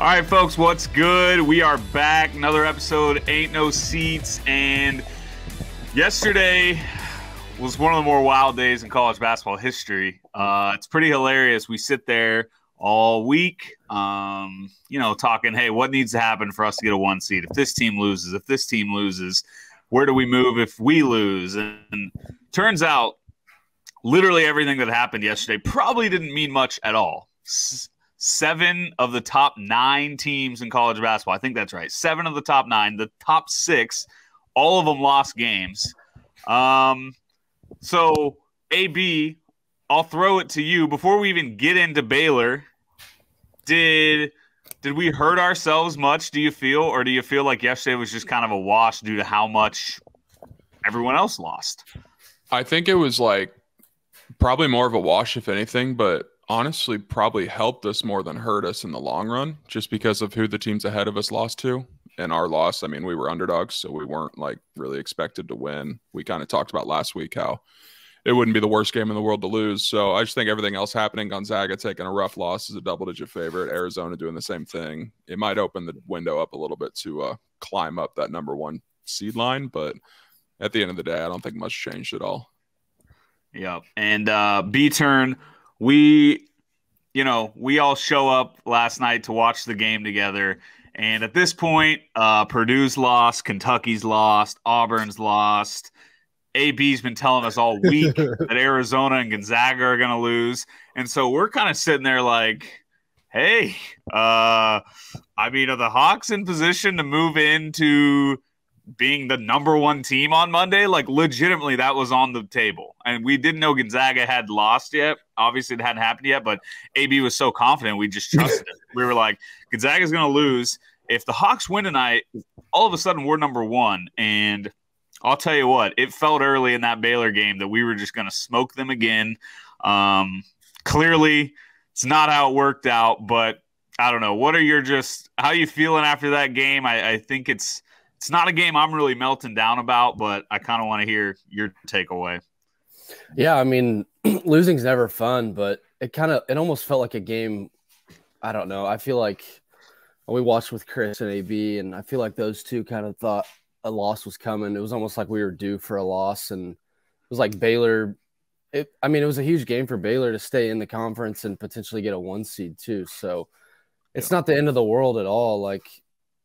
All right, folks, what's good? We are back. Another episode, Ain't No Seats. And yesterday was one of the more wild days in college basketball history. It's pretty hilarious. We sit there all week, talking, hey, what needs to happen for us to get a one seed? If this team loses, where do we move if we lose? And turns out literally everything that happened yesterday probably didn't mean much at all. 7 of the top 9 teams in college basketball. I think that's right. 7 of the top 9, the top 6, all of them lost games. So, AB, I'll throw it to you. Before we even get into Baylor, did we hurt ourselves much, do you feel? Or do you feel like yesterday was just kind of a wash due to how much everyone else lost? I think it was like probably more of a wash, if anything, but honestly probably helped us more than hurt us in the long run, just because of who the teams ahead of us lost to. And our loss, I mean, we were underdogs, so we weren't like really expected to win. We kind of talked about last week how it wouldn't be the worst game in the world to lose. So I just think everything else happening, Gonzaga taking a rough loss as a double-digit favorite, Arizona doing the same thing, it might open the window up a little bit to climb up that #1 seed line. But at the end of the day, I don't think much changed at all. Yeah, and B-turn, we all show up last night to watch the game together. And at this point, Purdue's lost, Kentucky's lost, Auburn's lost. AB's been telling us all week that Arizona and Gonzaga are going to lose. And so we're kind of sitting there like, hey, are the Hawks in position to move into being the #1 team on Monday? Like, legitimately, that was on the table. And we didn't know Gonzaga had lost yet. Obviously, it hadn't happened yet, but AB was so confident we just trusted it. We were like, Gonzaga's going to lose. If the Hawks win tonight, all of a sudden we're #1. And I'll tell you what, it felt early in that Baylor game that we were just going to smoke them again. Clearly, it's not how it worked out, but I don't know. What are your how are you feeling after that game? I think it's not a game I'm really melting down about, but I kind of want to hear your takeaway. Yeah, I mean, losing's never fun, but it almost felt like a game. I don't know. I feel like we watched with Chris and AB, and I feel like those two kind of thought a loss was coming. It was almost like we were due for a loss, and it was like Baylor. It was a huge game for Baylor to stay in the conference and potentially get a 1 seed too. So it's not the end of the world at all.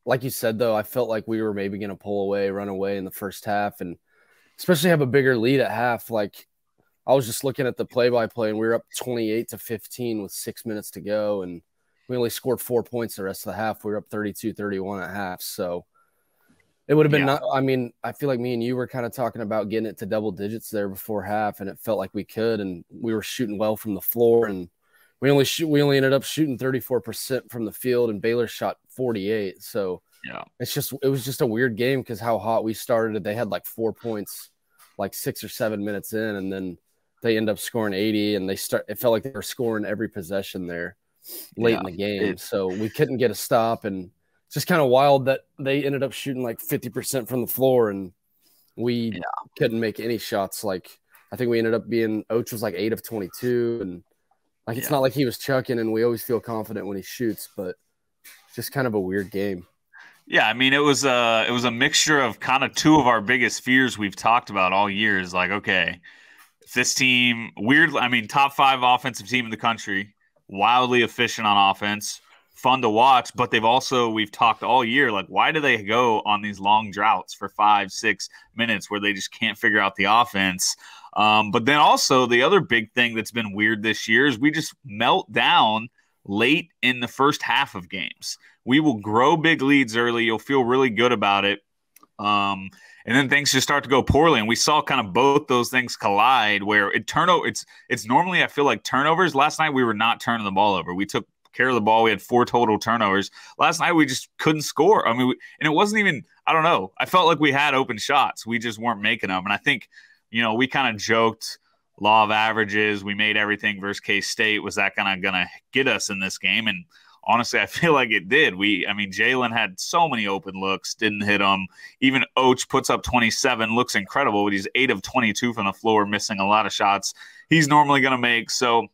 Like you said, though, I felt like we were maybe going to run away in the first half, and especially have a bigger lead at half. Like, I was just looking at the play-by-play, and we were up 28-15 with 6 minutes to go, and we only scored 4 points the rest of the half. We were up 32-31 at half. So it would have been I feel like me and you were kind of talking about getting it to double digits there before half, and it felt like we could, and we were shooting well from the floor, and we only ended up shooting 34% from the field, and Baylor shot 48%. So it was just a weird game because how hot we started. They had like 4 points, like 6 or 7 minutes in, and then they end up scoring 80, and it felt like they were scoring every possession there late in the game. So we couldn't get a stop, and just kind of wild that they ended up shooting like 50% from the floor, and we couldn't make any shots. Like, I think we ended up being, Oach was like 8 of 22, and like, it's not like he was chucking, and we always feel confident when he shoots, but just kind of a weird game. Yeah, I mean, it was a mixture of kind of two of our biggest fears we've talked about all year. Is like, okay, if this team top 5 offensive team in the country, wildly efficient on offense, fun to watch, but we've talked all year, like, why do they go on these long droughts for 5-6 minutes where they just can't figure out the offense? But then also the other big thing that's been weird this year is we just melt down late in the first half of games. We will grow big leads early. You'll feel really good about it. And then things just start to go poorly. And we saw kind of both those things collide where it's normally, I feel like, turnovers. Last night we were not turning the ball over. We took care of the ball. We had 4 total turnovers. Last night we just couldn't score. I mean, and it wasn't even, I don't know. I felt like we had open shots. We just weren't making them. And I think, we kind of joked, law of averages, we made everything versus K-State. Was that kind of going to get us in this game? And honestly, I feel like it did. Jalen had so many open looks, didn't hit them. Even Oach puts up 27, looks incredible, but he's 8 of 22 from the floor, missing a lot of shots he's normally going to make. So,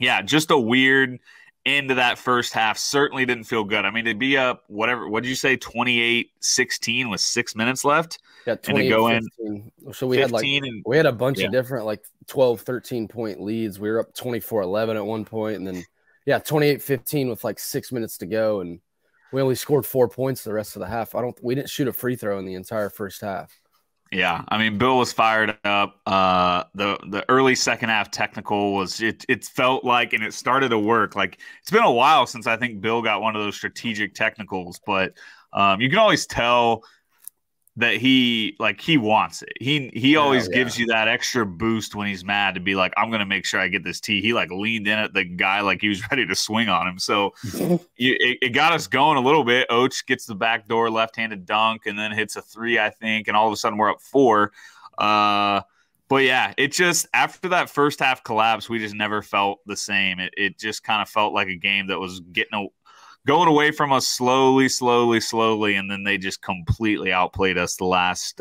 yeah, just a weird into that first half certainly didn't feel good. I mean, to be up, whatever, what did you say, 28-16 with 6 minutes left? Yeah, 28-15. So we had, like, we had a bunch of different, like, 12, 13-point leads. We were up 24-11 at one point, and then, yeah, 28-15 with, like, 6 minutes to go, and we only scored 4 points the rest of the half. We didn't shoot a free throw in the entire first half. Yeah, I mean, Bill was fired up. The early second half technical was it felt like, and it started to work. Like, it's been a while since I think Bill got one of those strategic technicals, but you can always tell that he wants it. He always gives you that extra boost when he's mad to be like, I'm going to make sure I get this tee. He like leaned in at the guy like he was ready to swing on him. So it got us going a little bit. Oach gets the backdoor left-handed dunk and then hits a three, I think, and all of a sudden we're up 4. But, yeah, it just – after that first half collapse, we just never felt the same. It just kind of felt like a game that was going away from us slowly, and then they just completely outplayed us the last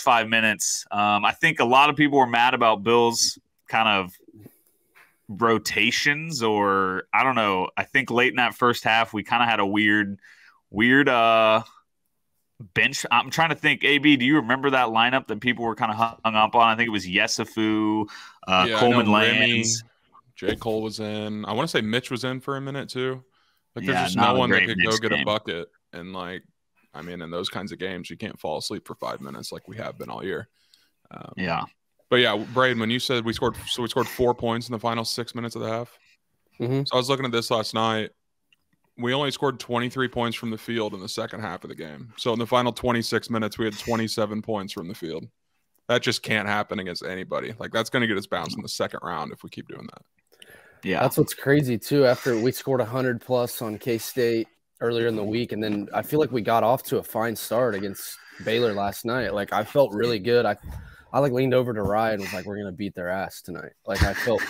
5 minutes. I think a lot of people were mad about Bill's kind of rotations, or I don't know. I think late in that first half, we kind of had a weird bench. I'm trying to think. AB, do you remember that lineup that people were kind of hung up on? I think it was Yesufu, Coleman Lands. Remy. J. Cole was in. I want to say Mitch was in for a minute too. Like, there's just no one that could go get a bucket. And, like, I mean, in those kinds of games, you can't fall asleep for 5 minutes like we have been all year. Yeah. But, yeah, Braden, when you said we scored 4 points in the final 6 minutes of the half. Mm-hmm. So I was looking at this last night. We only scored 23 points from the field in the second half of the game. So in the final 26 minutes, we had 27 points from the field. That just can't happen against anybody. Like, that's going to get us bounced in the second round if we keep doing that. Yeah, that's what's crazy too. After we scored 100+ on K-State earlier in the week, and then I feel like we got off to a fine start against Baylor last night. Like, I felt really good. I like leaned over to Ryan and was like, "We're gonna beat their ass tonight." Like, I felt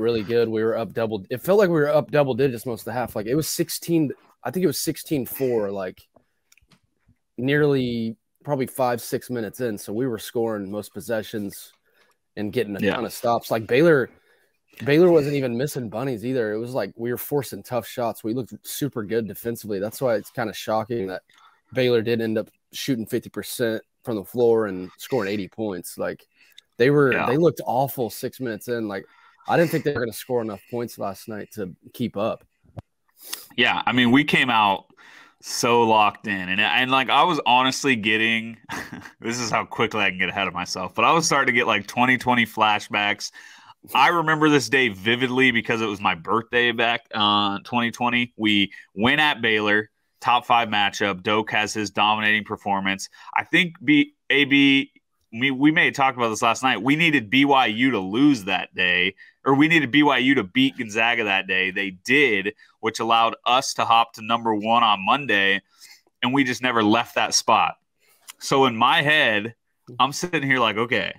really good. We were up double. It felt like we were up double digits most of the half. Like, it was 16. I think it was 16-4. Like, nearly probably 5-6 minutes in. So we were scoring most possessions and getting a ton of stops. Like, Baylor wasn't even missing bunnies either. It was like we were forcing tough shots. We looked super good defensively. That's why it's kind of shocking that Baylor did end up shooting 50% from the floor and scoring 80 points. Like, they looked awful 6 minutes in. Like, I didn't think they were going to score enough points last night to keep up. Yeah, I mean, we came out so locked in. And like, I was honestly getting – this is how quickly I can get ahead of myself. But I was starting to get, like, 2020 flashbacks. I remember this day vividly because it was my birthday back 2020. We win at Baylor, top 5 matchup. Doak has his dominating performance. I think we may have talked about this last night. We needed BYU to lose that day, or we needed BYU to beat Gonzaga that day. They did, which allowed us to hop to #1 on Monday, and we just never left that spot. So in my head, I'm sitting here like, okay,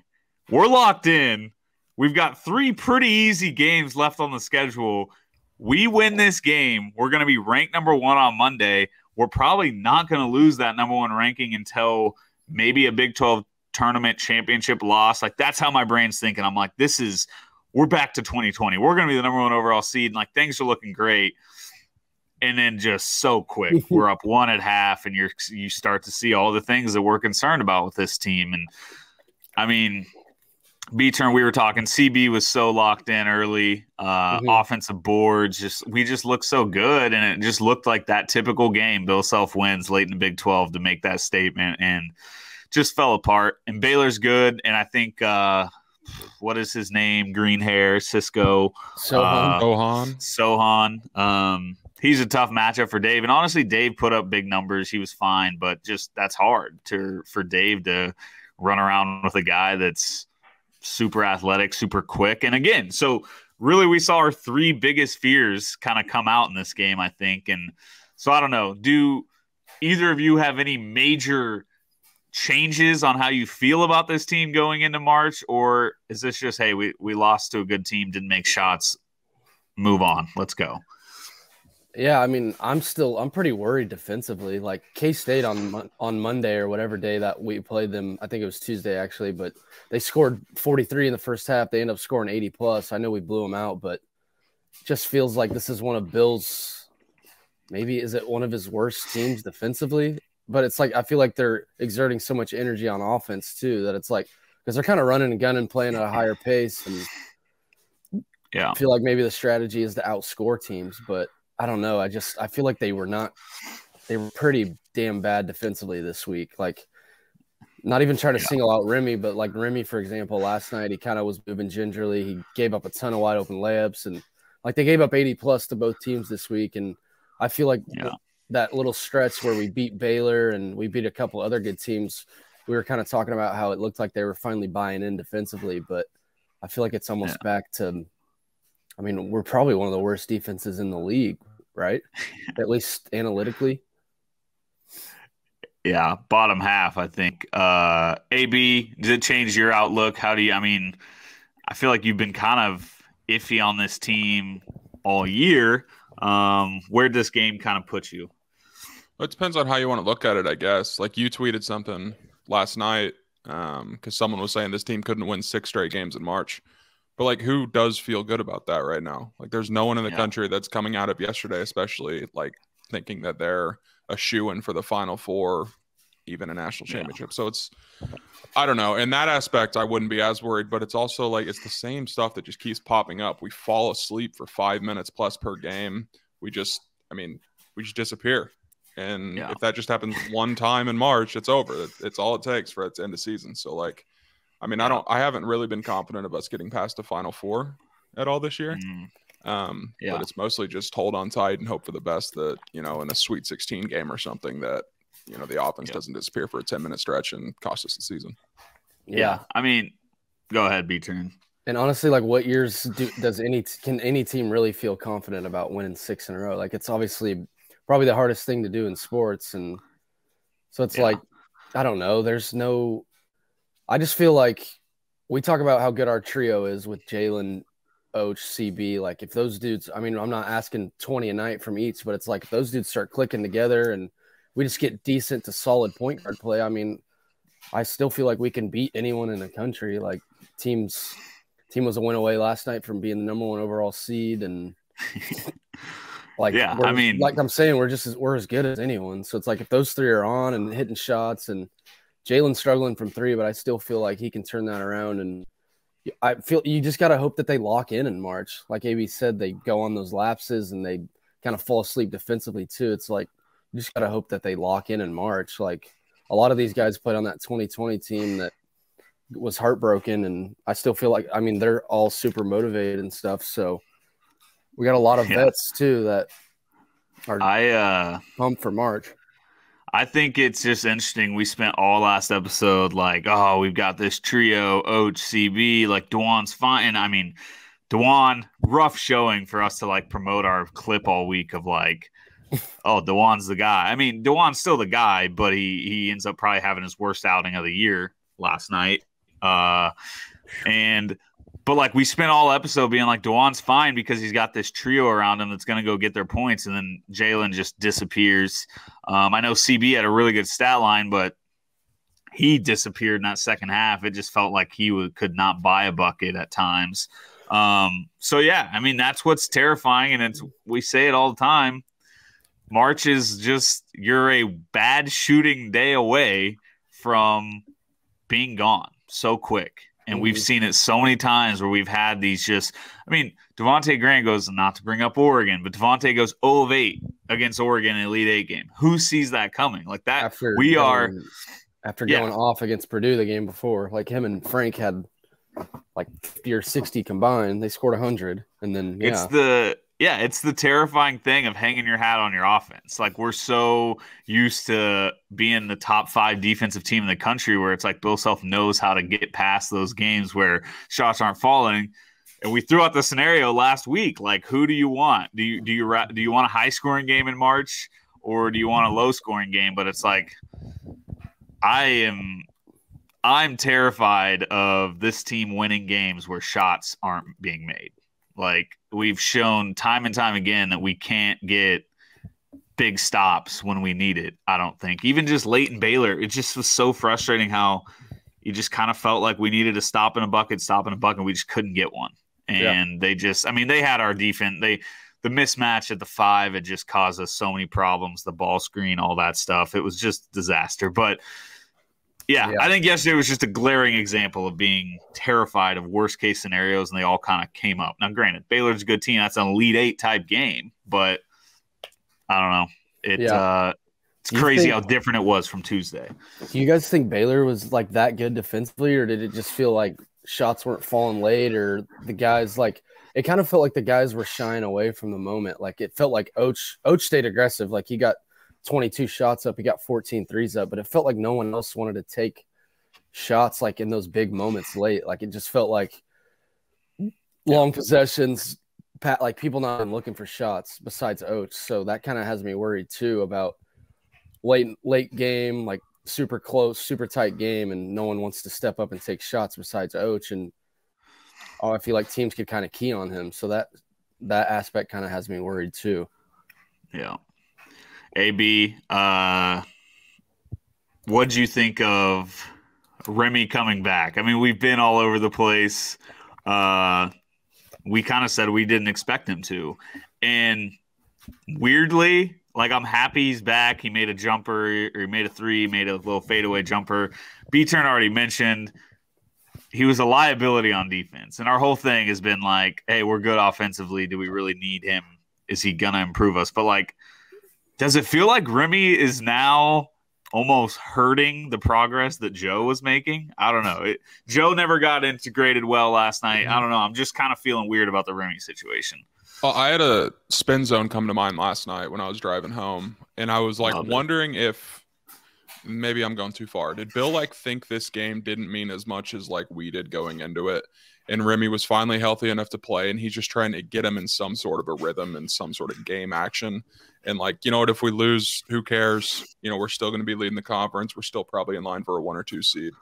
we're locked in. We've got 3 pretty easy games left on the schedule. We win this game, we're going to be ranked #1 on Monday. We're probably not going to lose that #1 ranking until maybe a Big 12 tournament championship loss. Like, that's how my brain's thinking. I'm like, we're back to 2020. We're going to be the #1 overall seed, and, like, things are looking great. And then just so quick, we're up 1 at half, and you start to see all the things that we're concerned about with this team. And, I mean – B-turn, we were talking. CB was so locked in early. Offensive boards, we just looked so good, and it just looked like that typical game. Bill Self wins late in the Big 12 to make that statement, and just fell apart. And Baylor's good, and I think what is his name? Green hair, Cisco, Sohan. He's a tough matchup for Dave, and honestly, Dave put up big numbers. He was fine, but just that's hard for Dave to run around with a guy that's super athletic, super quick. And again, so really we saw our 3 biggest fears kind of come out in this game, I think. And so I don't know, do either of you have any major changes on how you feel about this team going into March? Or is this just, hey, we lost to a good team, didn't make shots, move on, let's go? Yeah, I mean, I'm pretty worried defensively. Like, K-State on Monday or whatever day that we played them, I think it was Tuesday actually, but they scored 43 in the first half. They ended up scoring 80+. I know we blew them out, but just feels like this is one of Bill's, maybe is it one of his worst teams defensively? But it's like I feel like they're exerting so much energy on offense too that it's like because they're kind of running and gunning, playing at a higher pace, and yeah, I feel like maybe the strategy is to outscore teams. But I don't know. I feel like they were pretty damn bad defensively this week. Like, not even trying to single out Remy, but like Remy, for example, last night he kind of was moving gingerly. He gave up a ton of wide open layups, and like they gave up 80 plus to both teams this week. And I feel like that little stretch where we beat Baylor and we beat a couple other good teams, we were kind of talking about how it looked like they were finally buying in defensively, but I feel like it's almost back to, I mean, we're probably one of the worst defenses in the league, right? At least analytically. Yeah. Bottom half, I think. AB, does it change your outlook? I feel like you've been kind of iffy on this team all year. Where'd this game kind of put you? Well, it depends on how you want to look at it, I guess. Like, you tweeted something last night because someone was saying this team couldn't win 6 straight games in March. But, like, who does feel good about that right now? Like, there's no one in the country that's coming out of yesterday, especially, like, thinking that they're a shoo-in for the Final Four, even a national championship. So it's – I don't know. In that aspect, I wouldn't be as worried. But it's also, like, it's the same stuff that just keeps popping up. We fall asleep for 5 minutes plus per game. We just – I mean, we just disappear. And if that just happens one time in March, it's over. It's all it takes for it to end the season. So, like, I mean, I haven't really been confident of us getting past the Final Four at all this year. But it's mostly just hold on tight and hope for the best that, you know, in a Sweet 16 game or something that, you know, the offense doesn't disappear for a 10-minute stretch and cost us the season. Yeah. I mean, go ahead, B-turn. And honestly, like, what years can any team really feel confident about winning 6 in a row? Like, it's obviously probably the hardest thing to do in sports. And so it's like, I don't know. I just feel like we talk about how good our trio is with Jalen, Oach, CB. Like, if those dudes, I mean, I'm not asking 20 a night from each, but it's like if those dudes start clicking together and we just get decent to solid point guard play, I mean, I still feel like we can beat anyone in the country. Like, team was a win away last night from being the #1 overall seed, and like, I mean, like I'm saying, we're as good as anyone. So it's like if those three are on and hitting shots, and Jalen's struggling from 3, but I still feel like he can turn that around. And I feel you just got to hope that they lock in March. Like AB said, they go on those lapses and they kind of fall asleep defensively too. It's like you just got to hope that they lock in March. Like, a lot of these guys played on that 2020 team that was heartbroken, and I still feel like, I mean, they're all super motivated and stuff. So we got a lot of vets too that are pumped for March. I think it's just interesting. We spent all last episode like, oh, we've got this trio, Oach, CB, like Dewan's fine. And I mean, Dewan, rough showing for us to like promote our clip all week of like, oh, Dewan's the guy. I mean, Dewan's still the guy, but he ends up probably having his worst outing of the year last night. But, like, we spent all episode being like, DeWan's fine because he's got this trio around him that's going to go get their points, and then Jalen just disappears. I know CB had a really good stat line, but he disappeared in that second half. It just felt like he could not buy a bucket at times. I mean, that's what's terrifying, and we say it all the time. March is just you're a bad shooting day away from being gone so quick. And we've seen it so many times where we've had these just – I mean, Devonte' Grant goes – not to bring up Oregon, but Devonte' goes 0-8 against Oregon in the Elite Eight game. Who sees that coming? Like that – After going off against Purdue the game before, like him and Frank had like 50 or 60 combined. They scored 100. And then, it's the terrifying thing of hanging your hat on your offense. Like, we're so used to being the top 5 defensive team in the country where it's like Bill Self knows how to get past those games where shots aren't falling. And we threw out the scenario last week. Like, who do you want? Do you want a high-scoring game in March, or do you want a low-scoring game? But it's like I'm terrified of this team winning games where shots aren't being made. Like, we've shown time and time again that we can't get big stops when we need it, I don't think. Even just late in Baylor, it just was so frustrating how you just kind of felt like we needed a stop in a bucket, and we just couldn't get one. And they just, I mean, they had our defense. The mismatch at the five, it just caused us so many problems. The ball screen, all that stuff. It was just disaster. But yeah, I think yesterday was just a glaring example of being terrified of worst case scenarios, and they all kind of came up. Now, granted, Baylor's a good team. That's an Elite Eight type game, but I don't know. It's crazy how different it was from Tuesday. Do you guys think Baylor was like that good defensively, or did it just feel like shots weren't falling late, or the guys like it kind of felt like the guys were shying away from the moment? Like it felt like Oach stayed aggressive. Like he got 22 shots up, he got 14 threes up, but it felt like no one else wanted to take shots like in those big moments late. Like it just felt like long possessions, like people not even looking for shots besides Oach. So that kind of has me worried too about late game, like super close, super tight game, and no one wants to step up and take shots besides Oach. And I feel like teams could kind of key on him. So that aspect kind of has me worried too. Yeah. AB, what do you think of Remy coming back? I mean, we've been all over the place. We kind of said we didn't expect him to. And weirdly, like, I'm happy he's back. He made a jumper, or he made a three, made a little fadeaway jumper. B-Turn already mentioned he was a liability on defense. And our whole thing has been like, hey, we're good offensively. Do we really need him? Is he going to improve us? But, like, does it feel like Remy is now almost hurting the progress that Joe was making? I don't know. Joe never got integrated well last night. I don't know. I'm just kind of feeling weird about the Remy situation. I had a spin zone come to mind last night when I was driving home, and I was like wondering if maybe I'm going too far. Did Bill like think this game didn't mean as much as like we did going into it, and Remy was finally healthy enough to play, and he's just trying to get him in some sort of a rhythm and some sort of game action, and like, you know what, if we lose, who cares? You know, we're still going to be leading the conference. We're still probably in line for a 1 or 2 seed.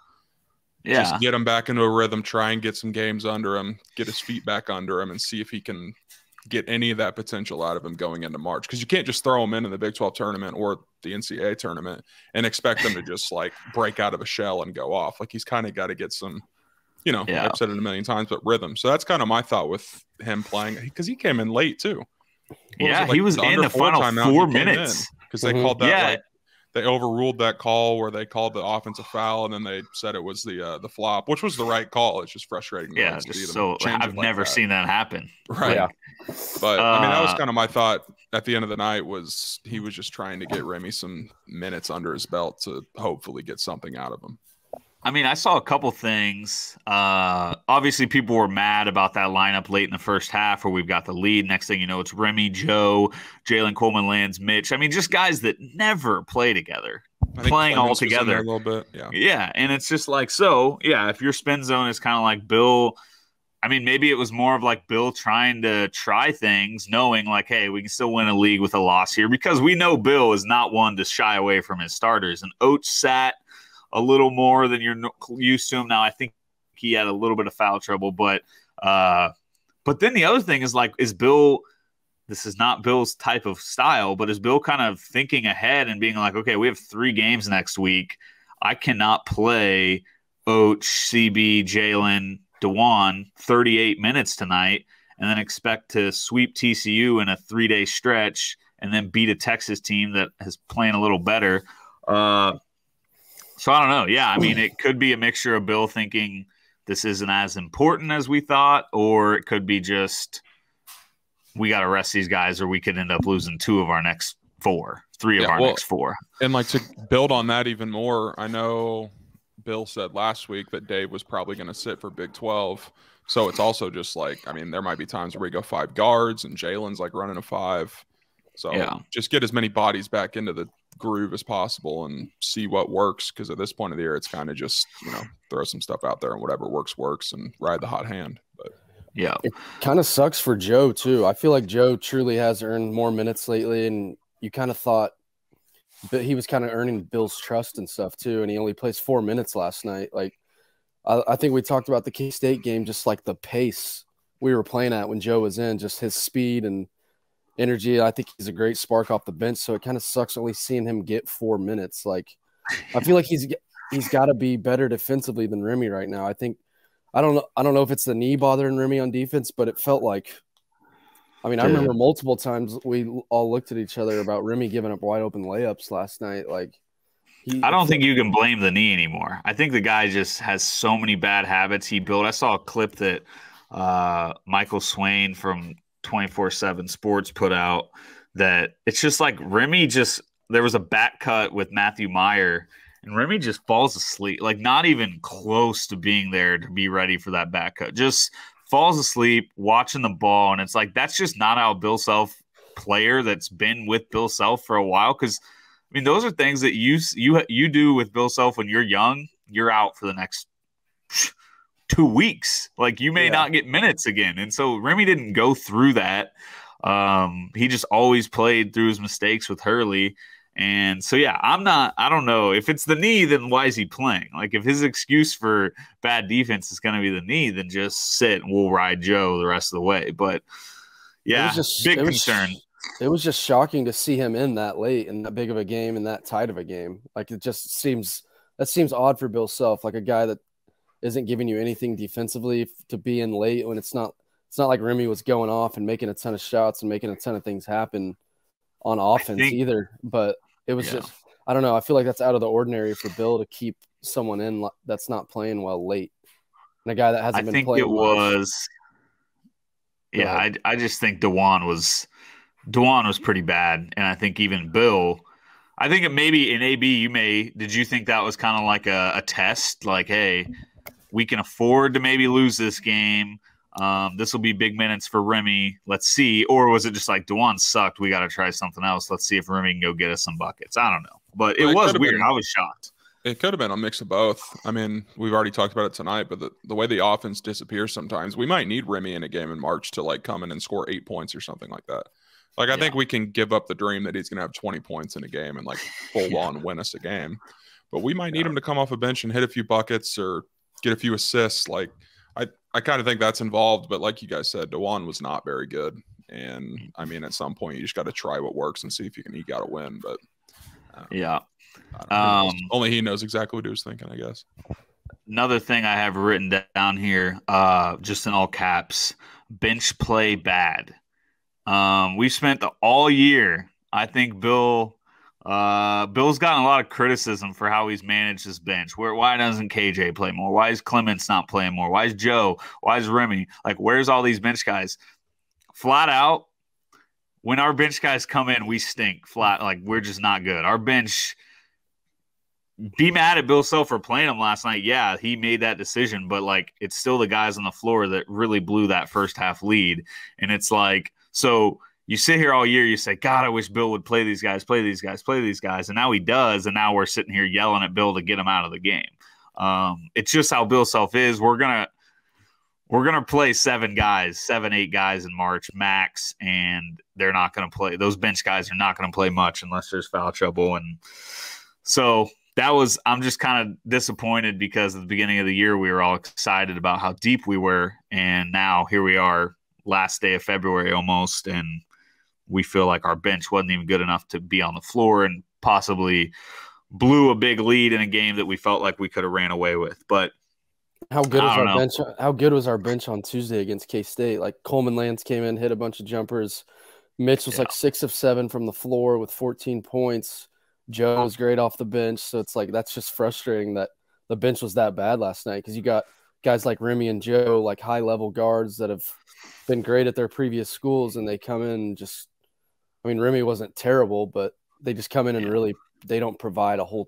Yeah, just get him back into a rhythm, try and get some games under him, get his feet back under him, and see if he can get any of that potential out of him going into March. Because you can't just throw him in the Big 12 tournament or the NCAA tournament and expect him to just like break out of a shell and go off. Like, he's kind of got to get some, you know, I've said it a million times, but rhythm. So that's kind of my thought with him playing, because he came in late too. He was in the final 4 minutes because they called that. Yeah. Like, they overruled that call where they called the offensive foul, and then they said it was the flop, which was the right call. It's just frustrating. Yeah, just so I've never seen that happen. Right. Yeah. But I mean, that was kind of my thought at the end of the night, was he was just trying to get Remy some minutes under his belt to hopefully get something out of him. I mean, I saw a couple things. Obviously, people were mad about that lineup late in the first half where we've got the lead. Next thing you know, it's Remy, Joe, Jalen, Coleman, Lands, Mitch. I mean, just guys that never play together, playing all together. A little bit, yeah, and it's just like, so, yeah, if your spin zone is kind of like Bill, I mean, maybe it was more of like Bill trying to try things, knowing like, hey, we can still win a league with a loss here, because we know Bill is not one to shy away from his starters. And Oach sat a little more than you're used to him. Now, I think he had a little bit of foul trouble, but then the other thing is like, is Bill, this is not Bill's type of style, but is Bill kind of thinking ahead and being like, okay, we have 3 games next week. I cannot play Oach, CB, Jalen, DeJuan 38 minutes tonight and then expect to sweep TCU in a 3-day stretch and then beat a Texas team that is playing a little better. So I don't know. Yeah, I mean, it could be a mixture of Bill thinking this isn't as important as we thought, or it could be just we got to rest these guys or we could end up losing 2 of our next 4, 3 of our next 4. And like, to build on that even more, I know Bill said last week that Dave was probably going to sit for Big 12. So it's also just like, I mean, there might be times where we go 5 guards and Jalen's like running a 5. So just get as many bodies back into the groove as possible and see what works, because at this point of the year it's kind of just, you know, throw some stuff out there and whatever works and ride the hot hand. But yeah, it kind of sucks for Joe too. I feel like Joe truly has earned more minutes lately, and you kind of thought that he was kind of earning Bill's trust and stuff too, and he only plays 4 minutes last night. Like, I think we talked about the K-State game, just like the pace we were playing at when Joe was in, just his speed and energy. I think he's a great spark off the bench, so it kind of sucks only seeing him get 4 minutes. Like, I feel like he's got to be better defensively than Remy right now. I think I don't know if it's the knee bothering Remy on defense, but it felt like, I mean, I remember multiple times we all looked at each other about Remy giving up wide open layups last night. Like, I don't think you can blame the knee anymore. I think the guy just has so many bad habits he built. I saw a clip that Michael Swain from 24/7 Sports put out that it's just like Remy just – there was a back cut with Matthew Meyer, and Remy just falls asleep, like not even close to being there to be ready for that back cut. Just falls asleep watching the ball, and it's like that's just not how Bill Self player that's been with Bill Self for a while because – I mean, those are things that you do with Bill Self when you're young. You're out for the next 2 weeks. Like, you may not get minutes again. And so Remy didn't go through that. He just always played through his mistakes with Hurley. And so, yeah, I don't know. If it's the knee, then why is he playing? Like, if his excuse for bad defense is going to be the knee, then just sit and we'll ride Joe the rest of the way. But, yeah, it was just, big concern. It was just shocking to see him in that late and that big of a game and that tight of a game. Like, it just seems – that seems odd for Bill Self, like a guy that isn't giving you anything defensively to be in late when it's not like Remy was going off and making a ton of shots and making a ton of things happen on offense either. But it was just – I don't know. I feel like that's out of the ordinary for Bill to keep someone in that's not playing well late. And a guy that hasn't been playing well. I think it was – yeah, I just think DeJuan was – Dewan was pretty bad, and I think even Bill. I think it maybe in AB, did you think that was kind of like a test? Like, hey, we can afford to maybe lose this game. This will be big minutes for Remy. Let's see. Or was it just like Dewan sucked? We got to try something else. Let's see if Remy can go get us some buckets. I don't know, but it was weird. I was shocked. It could have been a mix of both. I mean, we've already talked about it tonight, but the way the offense disappears sometimes, we might need Remy in a game in March to like come in and score 8 points or something like that. Like, I think we can give up the dream that he's going to have 20 points in a game and, like, full on win us a game. But we might need him to come off a bench and hit a few buckets or get a few assists. Like, I kind of think that's involved. But like you guys said, DeJuan was not very good. And, I mean, at some point, you just got to try what works and see if you can eke out a win. But, only he knows exactly what he was thinking, I guess. Another thing I have written down here, just in all caps, bench play bad. We've spent all year. I think Bill's gotten a lot of criticism for how he's managed his bench. Why doesn't KJ play more? Why is Clements not playing more? Why is Joe? Why is Remy? Like, where's all these bench guys? Flat out, when our bench guys come in, we stink. Flat, like, we're just not good. Our bench. Be mad at Bill Self for playing him last night. Yeah, he made that decision, but like, it's still the guys on the floor that really blew that first half lead, and it's like. So you sit here all year, you say, God, I wish Bill would play these guys, play these guys, play these guys. And now he does, and now we're sitting here yelling at Bill to get him out of the game. It's just how Bill Self is. We're gonna play 7, 8 guys in March max, and they're not going to play. Those bench guys are not going to play much unless there's foul trouble. And so I'm just kind of disappointed because at the beginning of the year we were all excited about how deep we were, and now here we are. Last day of February almost, and we feel like our bench wasn't even good enough to be on the floor and possibly blew a big lead in a game that we felt like we could have ran away with. But how good was our bench on Tuesday against K-State? Like, Coleman Lance came in, hit a bunch of jumpers. Mitch was like 6 of 7 from the floor with 14 points. Joe was great off the bench. So it's like, that's just frustrating that the bench was that bad last night, because you got guys like Remy and Joe, like high-level guards that have been great at their previous schools, and they come in and just – I mean, Remy wasn't terrible, but they just come in and really – they don't provide a whole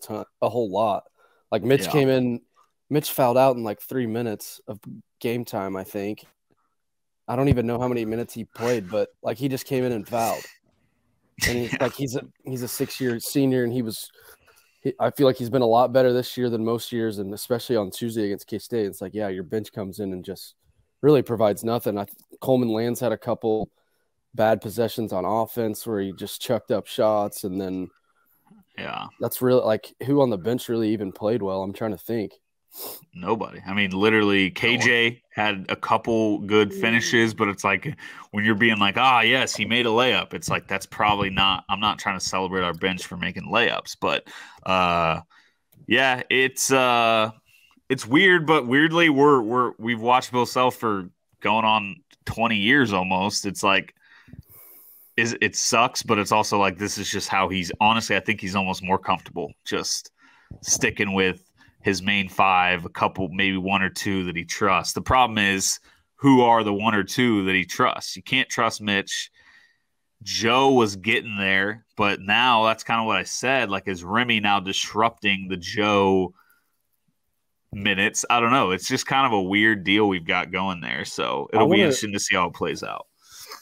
lot. Like, Mitch came in – Mitch fouled out in like 3 minutes of game time, I think. I don't even know how many minutes he played, but, like, he just came in and fouled. And he's a 6-year senior, and he was – I feel like he's been a lot better this year than most years, and especially on Tuesday against K-State. It's like, yeah, your bench comes in and just really provides nothing. Coleman Land's had a couple bad possessions on offense where he just chucked up shots, and then that's really like who on the bench really even played well. I'm trying to think. Nobody. I mean, literally, KJ had a couple good finishes, but it's like when you're being like, yes, he made a layup. It's like, that's probably not – I'm not trying to celebrate our bench for making layups, but it's it's weird, but weirdly we've watched Bill Self for going on 20 years almost. It's like, it sucks, but it's also like, this is just how he's, honestly, I think he's almost more comfortable just sticking with his main five, a couple, maybe one or two that he trusts. The problem is, who are the one or two that he trusts? You can't trust Mitch. Joe was getting there, but now that's kind of what I said. Like, is Remy now disrupting the Joe minutes? I don't know. It's just kind of a weird deal we've got going there. So it'll be interesting to see how it plays out.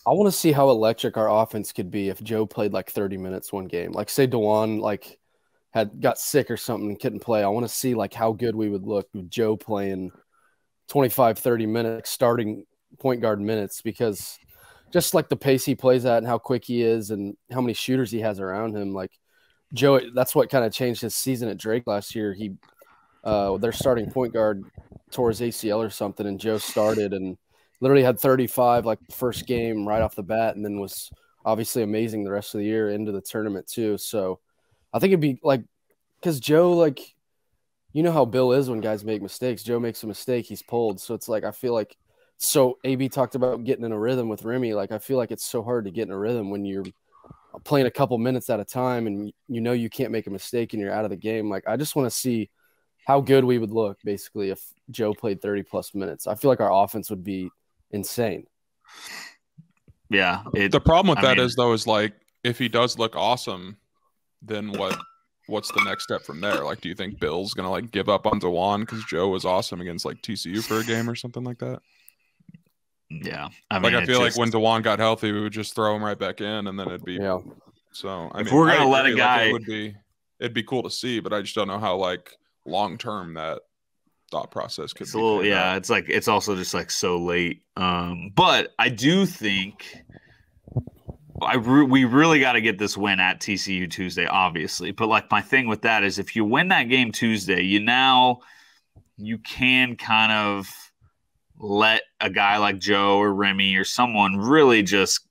I want to see how electric our offense could be if Joe played like 30 minutes one game. Like, say Dewan got sick or something and couldn't play. I want to see like how good we would look with Joe playing 25, 30 minutes, starting point guard minutes, because just like the pace he plays at and how quick he is and how many shooters he has around him. Like Joe, that's what kind of changed his season at Drake last year. Their starting point guard tore his ACL or something, and Joe started and literally had 35 like first game right off the bat, and then was obviously amazing the rest of the year into the tournament too. So I think it'd be like, because Joe, like, you know how Bill is when guys make mistakes. Joe makes a mistake, he's pulled. So it's like, I feel like, so AB talked about getting in a rhythm with Remy. Like, I feel like it's so hard to get in a rhythm when you're playing a couple minutes at a time and you know you can't make a mistake and you're out of the game. Like, I just want to see how good we would look basically if Joe played 30-plus minutes. I feel like our offense would be insane. Yeah. The problem with that is, though, is like, if he does look awesome, then what's the next step from there? Like, do you think Bill's going to like give up on DeJuan because Joe was awesome against like TCU for a game or something like that? Yeah. I feel like when DeJuan got healthy, we would just throw him right back in, and then it'd be, yeah. So I mean, if we're going to let a guy, like, it'd be cool to see, but I just don't know how like long-term that thought process could be. A little, yeah. Out. It's like, it's also just like so late. But I do think we really got to get this win at TCU Tuesday, obviously. But like, my thing with that is, if you win that game Tuesday, you can kind of let a guy like Joe or Remy or someone really just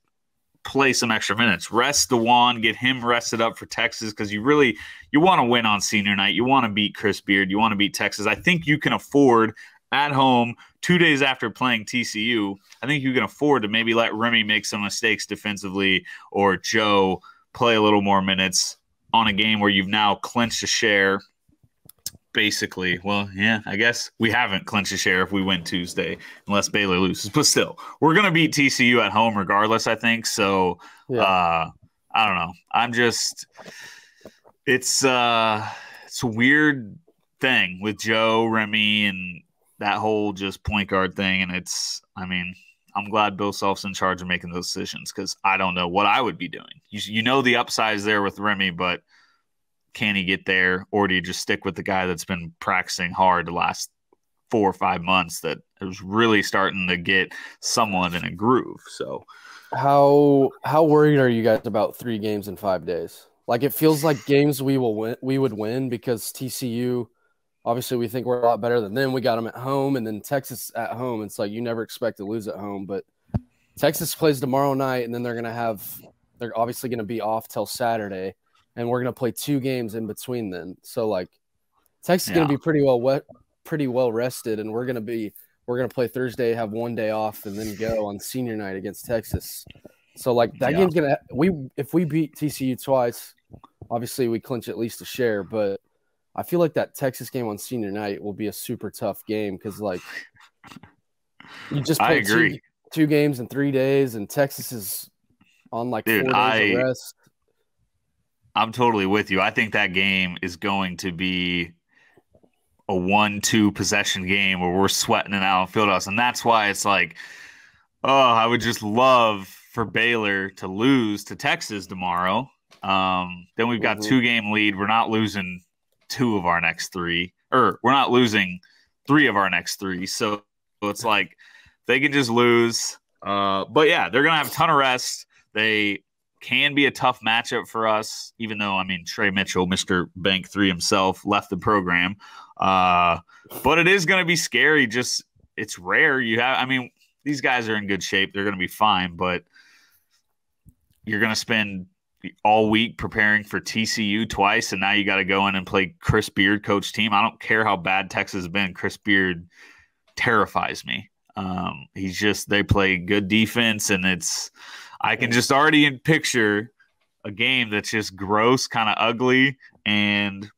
play some extra minutes. Rest DeJuan, get him rested up for Texas, because you want to win on senior night. You want to beat Chris Beard. You want to beat Texas. I think you can afford at home 2 days after playing TCU. I think you can afford to maybe let Remy make some mistakes defensively, or Joe play a little more minutes on a game where you've now clinched a share. Basically, well, yeah, I guess we haven't clinched a share if we win Tuesday, unless Baylor loses. But still, we're going to beat TCU at home regardless, I think. So, yeah. I don't know. I'm just – it's a weird thing with Joe, Remy, and that whole just point guard thing. And it's – I mean, I'm glad Bill Self's in charge of making those decisions, because I don't know what I would be doing. You know the upside is there with Remy, but – can he get there, or do you just stick with the guy that's been practicing hard the last 4 or 5 months that is really starting to get someone in a groove? So how worried are you guys about 3 games in 5 days? Like, it feels like games we would win, because TCU, obviously we think we're a lot better than them. We got them at home, and then Texas at home. It's like, you never expect to lose at home, but Texas plays tomorrow night, and then they're obviously going to be off till Saturday. And we're going to play 2 games in between then. So, like, Texas is going to be pretty well rested, and we're going to play Thursday, have 1 day off, and then go on senior night against Texas. So, like, that game's going to – if we beat TCU twice, obviously we clinch at least a share. But I feel like that Texas game on senior night will be a super tough game, because, like, you just play two games in 3 days, and Texas is on, like, 4 days of rest. I'm totally with you. I think that game is going to be a 1-2 possession game where we're sweating it out on field house. And that's why it's like, oh, I would just love for Baylor to lose to Texas tomorrow. Then we've got 2-game lead. We're not losing 2 of our next 3, or we're not losing 3 of our next 3. So it's like, they can just lose. But yeah, they're going to have a ton of rest. They can be a tough matchup for us, even though, I mean, Trey Mitchell, Mr. Bank 3 himself, left the program. But it is going to be scary. Just, it's rare. I mean, these guys are in good shape. They're going to be fine, but you're going to spend all week preparing for TCU twice, and now you got to go in and play Chris Beard coach team. I don't care how bad Texas has been. Chris Beard terrifies me. He's just, they play good defense, and it's, I can just already picture a game that's just gross, kind of ugly, and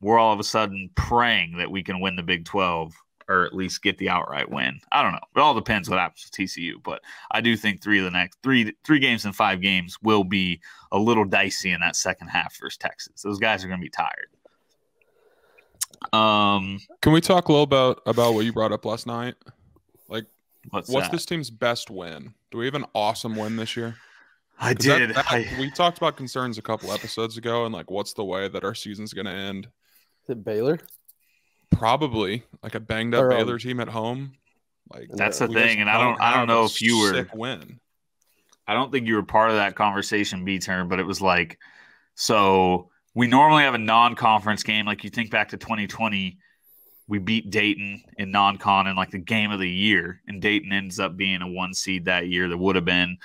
we're all of a sudden praying that we can win the Big 12 or at least get the outright win. I don't know. It all depends what happens with TCU, but I do think three games and 5 games will be a little dicey in that second half versus Texas. Those guys are going to be tired. Can we talk a little about what you brought up last night? Like, what's this team's best win? Do we have an awesome win this year? I did. We talked about concerns a couple episodes ago, and like, what's the way that our season's going to end? Is it Baylor? Probably like a banged up Baylor team at home. Like, that's the thing, and I don't know if you were. Sick win. I don't think you were part of that conversation, B-Turn, but it was like, so we normally have a non-conference game. Like, you think back to 2020, we beat Dayton in non-con in like the game of the year, and Dayton ends up being a 1 seed that year that would have been.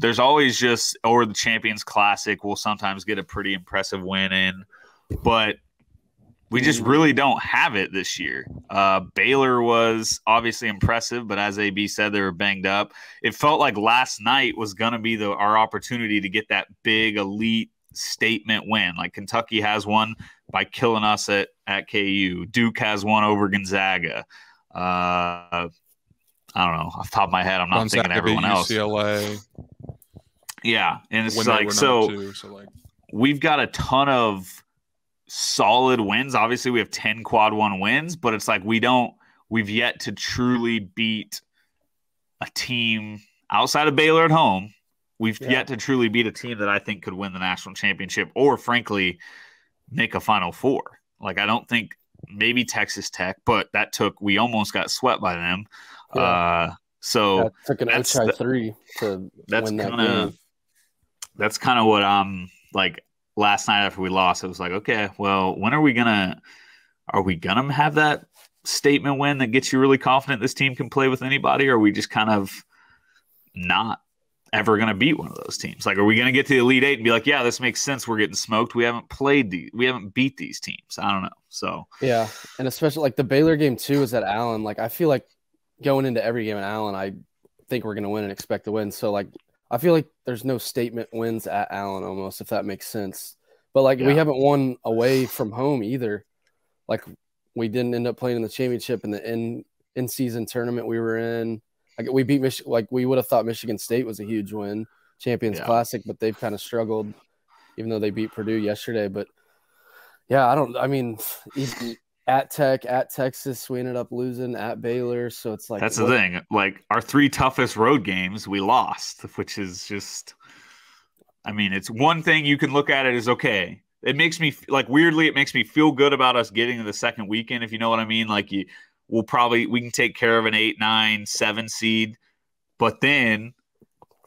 There's always just, or the Champions Classic will sometimes get a pretty impressive win in, but we just really don't have it this year. Baylor was obviously impressive, but as AB said, they were banged up. It felt like last night was going to be our opportunity to get that big elite statement win. Like, Kentucky has one by killing us at KU. Duke has one over Gonzaga. I don't know. Off the top of my head, I'm not Gonzaga thinking everyone else. UCLA. Yeah, and it's like, so we've got a ton of solid wins. Obviously, we have 10 quad one wins, but it's like we've yet to truly beat a team outside of Baylor at home. We've yet to truly beat a team that I think could win the national championship or, frankly, make a Final Four. Like, I don't think, maybe Texas Tech, but we almost got swept by them. Yeah. So took an Oach three to win that game. That's kind of what I'm like. Last night after we lost, it was like, okay, well, when are we gonna have that statement win that gets you really confident this team can play with anybody? Or are we just kind of not ever gonna beat one of those teams? Like, are we gonna get to the Elite Eight and be like, yeah, this makes sense, we're getting smoked, we haven't beat these teams? I don't know. So yeah, and especially like the Baylor game too is at Allen. Like, I feel like going into every game at Allen, I think we're gonna win and expect to win. So like, I feel like there's no statement wins at Allen almost, if that makes sense. But, like, we haven't won away from home either. Like, we didn't end up playing in the championship in the in-season tournament we were in. Like, we beat Michigan. Like, we would have thought Michigan State was a huge win, Champions Classic, but they've kind of struggled, even though they beat Purdue yesterday. But, yeah, at Tech, at Texas, we ended up losing. At Baylor, so it's like, that's the thing. Like, our 3 toughest road games, we lost, which is just, I mean, it's one thing you can look at it as, okay, it makes me, like, weirdly, it makes me feel good about us getting to the second weekend, if you know what I mean. Like, we can take care of an 8, 9, 7 seed, but then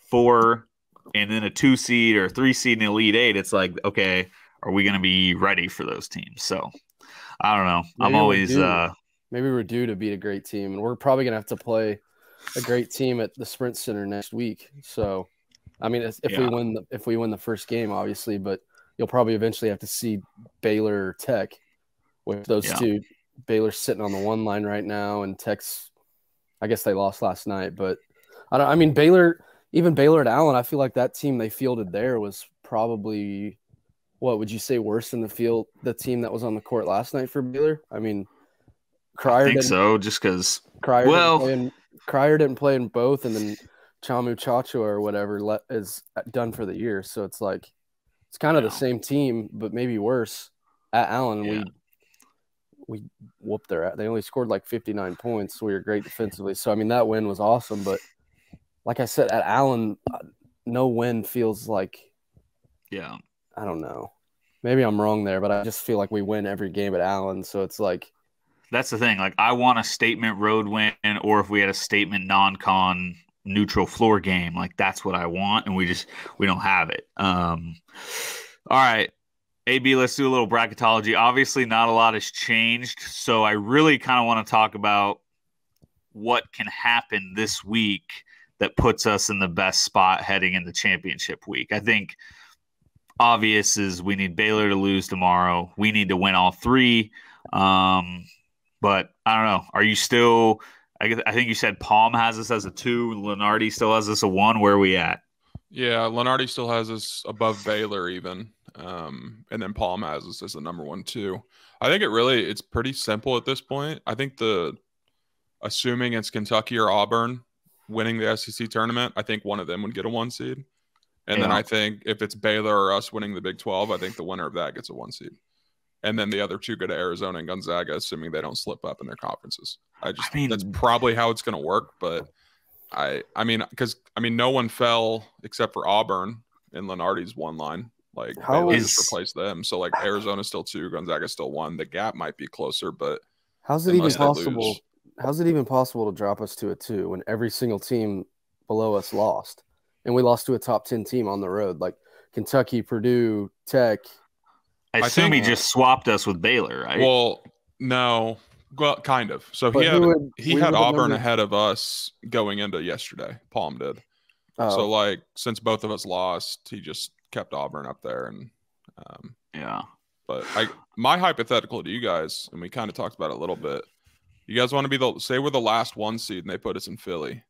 4 and then a 2 seed or 3 seed in the Elite Eight, it's like, okay, are we going to be ready for those teams? So I don't know. Maybe maybe we're due to beat a great team, and we're probably gonna have to play a great team at the Sprint Center next week. So, I mean, if we win the first game, obviously, but you'll probably eventually have to see Baylor or Tech, with those two. Baylor's sitting on the 1 line right now, and Tech's, I guess they lost last night, but Baylor, even Baylor at Allen, I feel like that team they fielded there was probably, what would you say, worse than the team that was on the court last night for Baylor? I mean, Cryer, I think so, just because Cryer didn't play in both, and then Chamu Chacho or whatever is done for the year. So it's like, it's kind of the same team, but maybe worse at Allen. We whooped their ass. They only scored like 59 points. So we were great defensively. So I mean, that win was awesome, but like I said, at Allen, no win feels like I don't know. Maybe I'm wrong there, but I just feel like we win every game at Allen. So it's like, that's the thing. Like, I want a statement road win, or if we had a statement non-con neutral floor game, like, that's what I want. And we don't have it. All right, AB, let's do a little bracketology. Obviously not a lot has changed. So I really kind of want to talk about what can happen this week that puts us in the best spot heading into championship week. I think obvious is we need Baylor to lose tomorrow. We need to win all three. But I don't know. Are you still – I think you said Palm has us as a 2. Lunardi still has us a 1. Where are we at? Yeah, Lunardi still has us above Baylor even. And then Palm has us as the number 1, too. I think it really – it's pretty simple at this point. I think the – assuming it's Kentucky or Auburn winning the SEC tournament, I think one of them would get a 1 seed. And then I think if it's Baylor or us winning the Big 12, I think the winner of that gets a 1 seed. And then the other 2 go to Arizona and Gonzaga, assuming they don't slip up in their conferences. I mean, that's probably how it's going to work. But I mean, because I mean, no one fell except for Auburn in Lunardi's 1 line. Like Baylor just replaced them. So like Arizona's still 2, Gonzaga's still 1. The gap might be closer, but how's it even possible? How's it even possible to drop us to a 2 when every single team below us lost? And we lost to a top 10 team on the road, like Kentucky, Purdue, Tech. I assume he just swapped us with Baylor, right? Well, no. Well, kind of. So he had Auburn ahead of us going into yesterday. Palm did. Oh. So, like, since both of us lost, he just kept Auburn up there. And yeah. But my hypothetical to you guys, and we kind of talked about it a little bit, you guys want to be the – say we're the last 1 seed and they put us in Philly.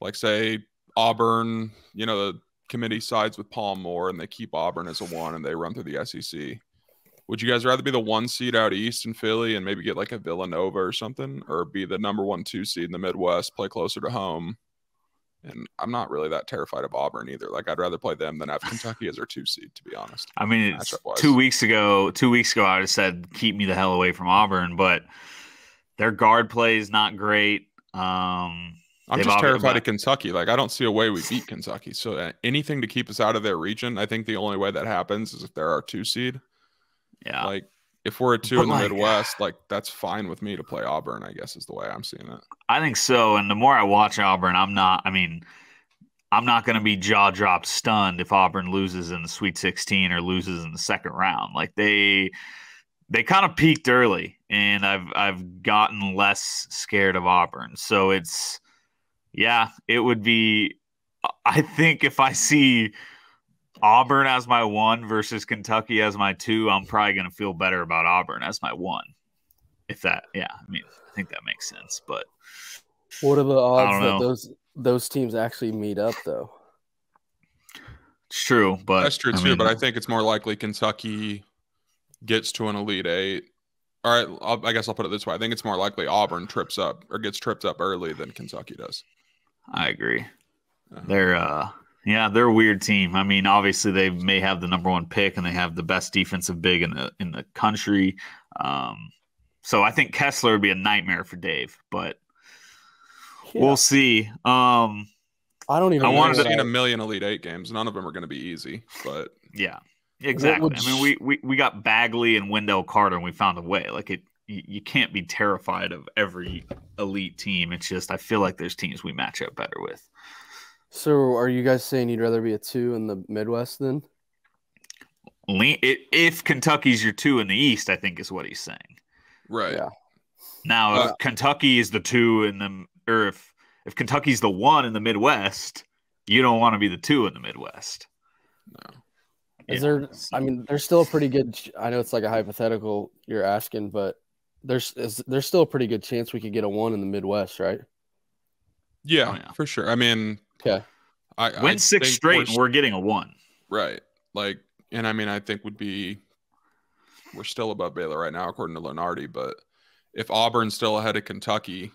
Like, say – Auburn, you know, the committee sides with Palm more and they keep Auburn as a 1 and they run through the SEC. Would you guys rather be the 1 seed out east in Philly and maybe get like a Villanova or something, or be the number 1-2 seed in the Midwest, play closer to home? And I'm not really that terrified of Auburn either. Like, I'd rather play them than have Kentucky as our 2 seed, to be honest. I mean, it's two weeks ago, I just said, keep me the hell away from Auburn, but their guard play is not great. I'm just terrified of Kentucky. Like, I don't see a way we beat Kentucky. So anything to keep us out of their region, I think the only way that happens is if they're our 2 seed. Yeah. Like, if we're a 2 in the Midwest, like, that's fine with me to play Auburn, I guess, is the way I'm seeing it. I think so. And the more I watch Auburn, I'm not going to be jaw-dropped stunned if Auburn loses in the Sweet 16 or loses in the second round. Like, they kind of peaked early, and I've gotten less scared of Auburn. So it's... yeah, it would be – I think if I see Auburn as my 1 versus Kentucky as my 2, I'm probably going to feel better about Auburn as my 1. If that – yeah, I mean, I think that makes sense. But what are the odds that those teams actually meet up, though? It's true, but – that's true, too, but I think it's more likely Kentucky gets to an Elite Eight. All right, I guess I'll put it this way. I think it's more likely Auburn trips up or gets tripped up early than Kentucky does. I agree. They're a weird team. I mean, obviously they may have the number 1 pick and they have the best defensive big in the country. So I think Kessler would be a nightmare for Dave, but we'll see. I wanted to see a million Elite Eight games. None of them are going to be easy, but yeah, exactly. I mean, we got Bagley and Wendell Carter and we found a way. Like, it, you can't be terrified of every elite team. It's just, I feel like there's teams we match up better with. So are you guys saying you'd rather be a 2 in the Midwest then? If Kentucky's your 2 in the East, I think is what he's saying. Right. Yeah. Now, if Kentucky is the 2 in the, or if Kentucky's the 1 in the Midwest, you don't want to be the 2 in the Midwest. No. There's still a pretty good – I know it's like a hypothetical you're asking, but there's still a pretty good chance we could get a 1 in the Midwest, right? Yeah, for sure. I mean – okay. Win 6 straight and we're getting a 1. Right. Like, and I mean, I think would be – we're still above Baylor right now, according to Lunardi, but if Auburn's still ahead of Kentucky,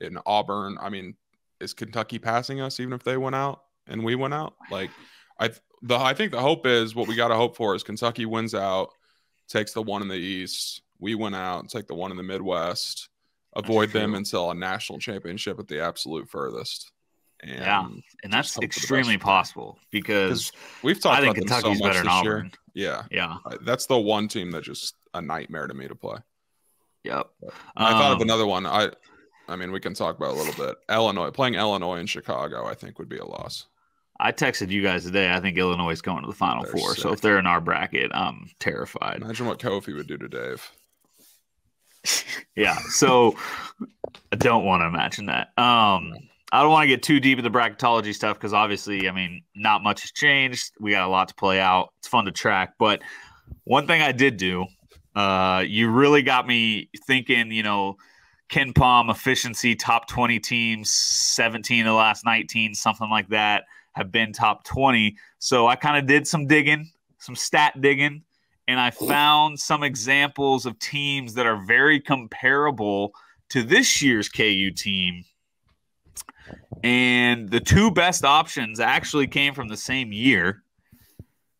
in Auburn, I mean, is Kentucky passing us even if they went out and we went out? Like, I think the hope is, what we got to hope for is Kentucky wins out, takes the 1 in the East. We win out, take the 1 in the Midwest, avoid them until a national championship at the absolute furthest. And yeah, and that's extremely possible because we've talked about Kentucky's so much better than Auburn. Year. Yeah, yeah, that's the 1 team that's just a nightmare to me to play. Yep, I thought of another one. I mean, we can talk about it a little bit. Illinois, playing Illinois in Chicago, I think would be a loss. I texted you guys today. I think Illinois is going to the Final Four. Sick. So if they're in our bracket, I'm terrified. Imagine what Kofi would do to Dave. Yeah. So I don't want to imagine that. I don't want to get too deep in the bracketology stuff because obviously, I mean, not much has changed. We got a lot to play out. It's fun to track. But one thing I did do, you really got me thinking, you know, KenPom efficiency, top 20 teams, 17 of the last 19, something like that, have been top 20. So I kind of did some digging, some stat digging, and I found some examples of teams that are very comparable to this year's KU team. And the two best options actually came from the same year.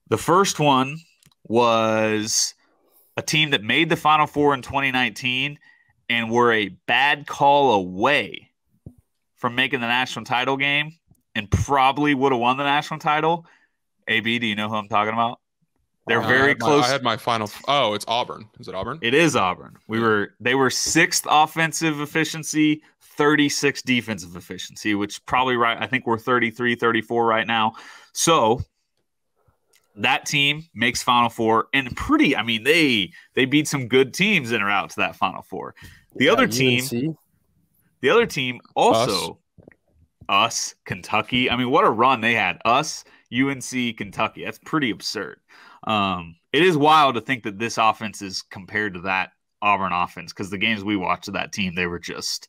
The first one was a team that made the Final Four in 2019 and were a bad call away from making the national title game and probably would have won the national title. AB, do you know who I'm talking about? They're very close. I had my final. Oh, it's Auburn. Is it Auburn? It is Auburn. They were sixth offensive efficiency, 36 defensive efficiency, which probably right. I think we're 33, 34 right now. So that team makes Final Four and pretty. I mean, they beat some good teams in or out to that Final Four. The other team, UNC. The other team also us, Kentucky. I mean, what a run they had. Us, UNC, Kentucky. That's pretty absurd. It is wild to think that this offense is compared to that Auburn offense because the games we watched of that team, they were just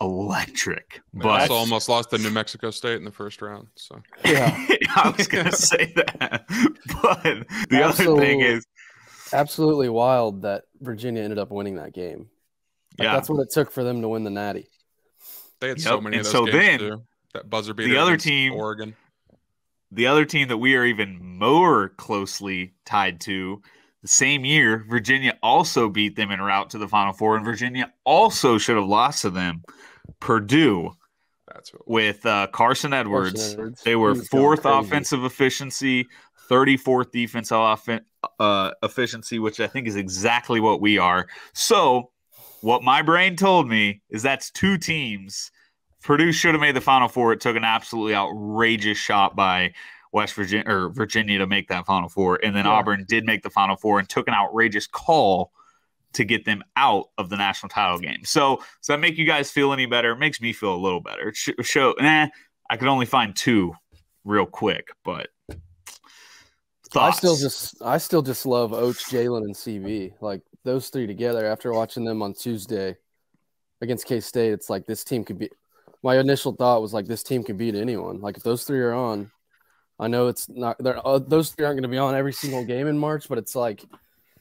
electric. They also almost lost to New Mexico State in the first round. So yeah, I was going to say that. But the other thing is absolutely wild that Virginia ended up winning that game. Like, yeah, that's what it took for them to win the Natty. They had so many of those games too. That buzzer beater. The other team, Oregon. The other team that we are even more closely tied to, the same year, Virginia also beat them en route to the Final Four, and Virginia also should have lost to them. Purdue, with Carson Edwards. They were fourth offensive efficiency, 34th defense efficiency, which I think is exactly what we are. So what my brain told me is that's two teams. Purdue should have made the Final Four. It took an absolutely outrageous shot by West Virginia or Virginia to make that Final Four. And then Auburn did make the Final Four and took an outrageous call to get them out of the national title game. So does that make you guys feel any better? It makes me feel a little better. I could only find two real quick, but thoughts? I still just love Oach, Jalen, and CB. Like those three together after watching them on Tuesday against K-State, it's like this team could be – my initial thought was, like, this team can beat anyone. Like, if those three are on, I know it's not – those three aren't going to be on every single game in March, but it's like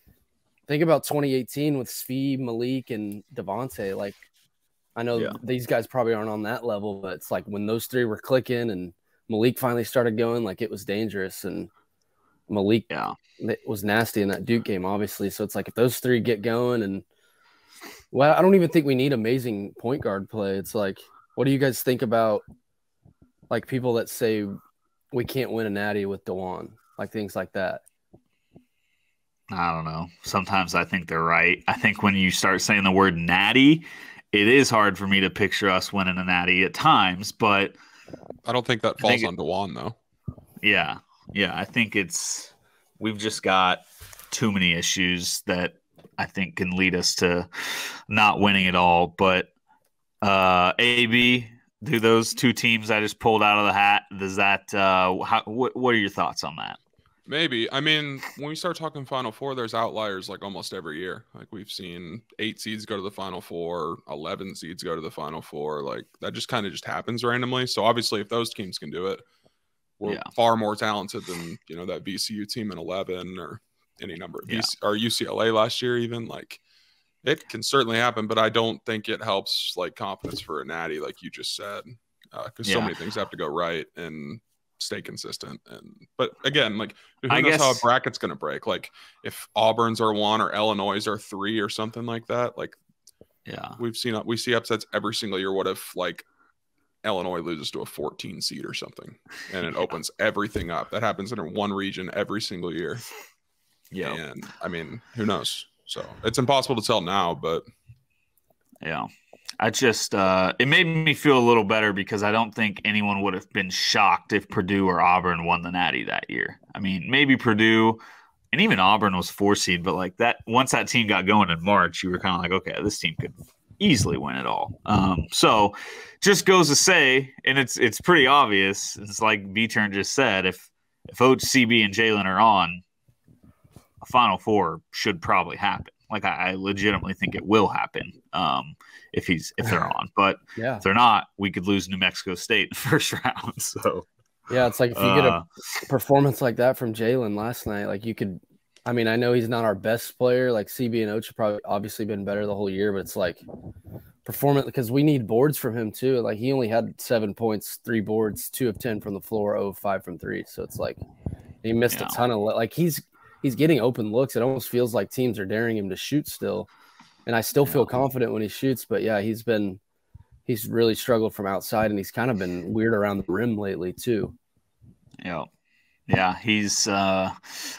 – think about 2018 with CB, Malik, and Devonte'. Like, I know these guys probably aren't on that level, but it's like when those three were clicking and Malik finally started going, like, it was dangerous. And Malik was nasty in that Duke game, obviously. So it's like if those three get going and – well, I don't even think we need amazing point guard play. It's like – what do you guys think about, like, people that say we can't win a natty with DeWan, like things like that? I don't know. Sometimes I think they're right. I think when you start saying the word natty, it is hard for me to picture us winning a natty at times, but I don't think that falls on DeWan, though. Yeah. Yeah. I think it's we've just got too many issues that I think can lead us to not winning at all, but AB, do those two teams I just pulled out of the hat, does that what are your thoughts on that? Maybe. I mean, when we start talking Final Four, there's outliers like almost every year. Like we've seen 8 seeds go to the Final Four, 11 seeds go to the Final Four. Like that just kind of just happens randomly. So obviously if those teams can do it, we're far more talented than, you know, that VCU team in 11 or any number of or UCLA last year even. Like it can certainly happen, but I don't think it helps like confidence for a natty, like you just said, because so many things have to go right and stay consistent. But again, like who knows how a bracket's going to break? Like if Auburn's are 1 or Illinois are 3 or something like that, like we see upsets every single year. What if like Illinois loses to a 14 seed or something, and it opens everything up? That happens in one region every single year. Yeah, and I mean, who knows? So it's impossible to tell now, but I just it made me feel a little better because I don't think anyone would have been shocked if Purdue or Auburn won the Natty that year. I mean, maybe Purdue and even Auburn was 4 seed, but like that once that team got going in March, you were kind of like, okay, this team could easily win it all. So just goes to say, and it's pretty obvious, it's like B-Turn just said, if Oach, CB, and Jalen are on, a Final Four should probably happen. Like I legitimately think it will happen if they're on. But yeah. If they're not, we could lose New Mexico State in the first round. So yeah, it's like if you get a performance like that from Jalen last night, like you could – I mean, I know he's not our best player. Like CB and Oach have probably obviously been better the whole year, but it's like performance – because we need boards from him too. Like he only had 7 points, 3 boards, 2 of 10 from the floor, 0 of 5 from 3. So it's like he missed a ton of – like he's getting open looks. It almost feels like teams are daring him to shoot still. And I still feel confident when he shoots, but yeah, he's really struggled from outside, and he's kind of been weird around the rim lately too. Yeah. Yeah. He's, I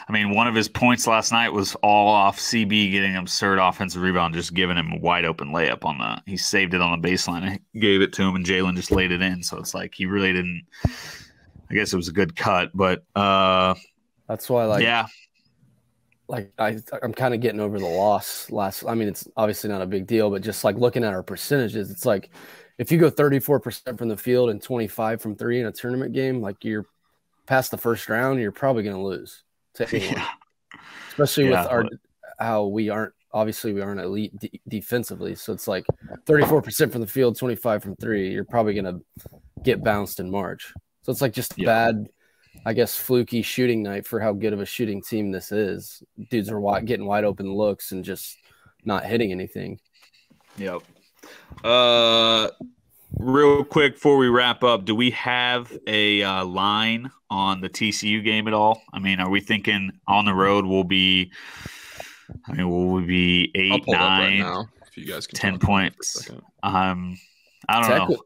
mean, one of his points last night was all off CB getting an absurd offensive rebound, just giving him a wide open layup on the, he saved it on the baseline. I gave it to him and Jalen just laid it in. So it's like, he really didn't, I guess it was a good cut, but, that's why like I'm kind of getting over the loss last. I mean, it's obviously not a big deal, but just like looking at our percentages, it's like if you go 34% from the field and 25 from 3 in a tournament game, like you're past the first round, you're probably going to lose to anyone. Yeah. Especially with how we aren't, obviously we aren't elite defensively. So it's like 34% from the field, 25 from 3, you're probably going to get bounced in March. So it's like just bad, I guess, fluky shooting night for how good of a shooting team this is. Dudes are getting wide open looks and just not hitting anything. Yep. Real quick before we wrap up, do we have a line on the TCU game at all? I mean, are we thinking on the road will we be 8, 9, right now, if you guys can 10 points? I don't know.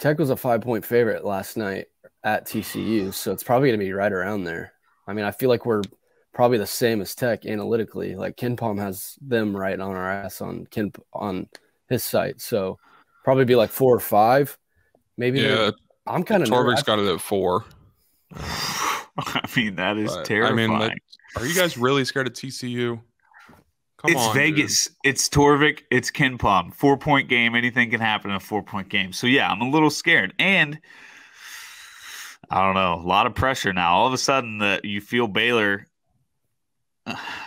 Tech was a 5-point favorite last night at TCU, so it's probably going to be right around there. I mean, I feel like we're probably the same as Tech analytically. Like KenPom has them right on our ass on his site, so probably be like 4 or 5. Maybe. Yeah, I'm kind of. Torberg's got it at 4. I mean, that is terrifying. I mean, are you guys really scared of TCU? Come on, Vegas. Dude. It's Torvik. It's KenPom. 4-point game. Anything can happen in a 4-point game. So yeah, I'm a little scared, and I don't know. A lot of pressure now. All of a sudden, you feel Baylor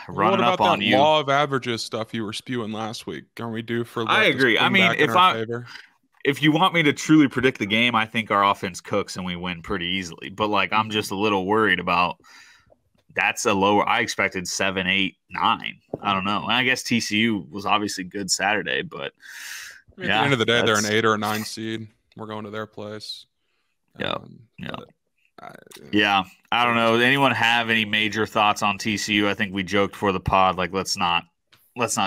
running up on you. What about that law of averages stuff you were spewing last week? Aren't we due for? I agree. I mean, if you want me to truly predict the game, I think our offense cooks and we win pretty easily. But like, I'm just a little worried about. That's a lower. I expected 7, 8, 9. I don't know. And I guess TCU was obviously good Saturday, but I mean, at the end of the day, they're an 8 or a 9 seed. We're going to their place. I don't know. Does anyone have any major thoughts on TCU? I think we joked for the pod, like let's not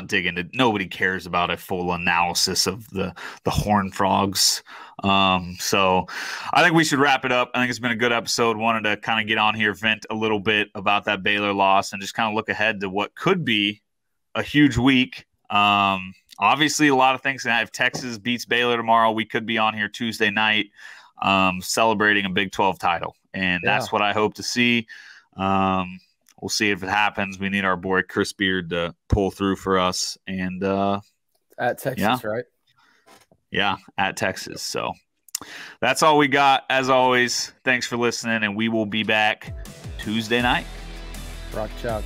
dig into. Nobody cares about a full analysis of the Horned Frogs. So I think we should wrap it up. I think it's been a good episode. Wanted to kind of get on here, vent a little bit about that Baylor loss, and just kind of look ahead to what could be a huge week. Obviously, a lot of things. And if Texas beats Baylor tomorrow, we could be on here Tuesday night celebrating a Big 12 title. And that's what I hope to see. We'll see if it happens. We need our boy Chris Beard to pull through for us. And at Texas, right? Yeah, at Texas. So that's all we got. As always, thanks for listening, and we will be back Tuesday night. Rock Chalk.